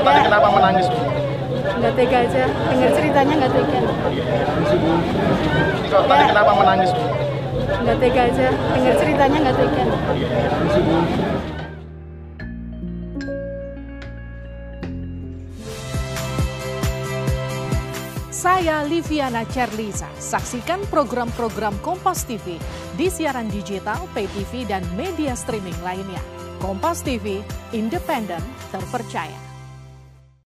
Tadi kenapa menangis? Nggak tega aja, dengar ceritanya nggak tega. Tadi kenapa menangis? Nggak tega aja, dengar ceritanya nggak tega. Saya Liviana Charliza. Saksikan program-program Kompas TV di siaran digital, pay TV, dan media streaming lainnya. Kompas TV, independen, terpercaya.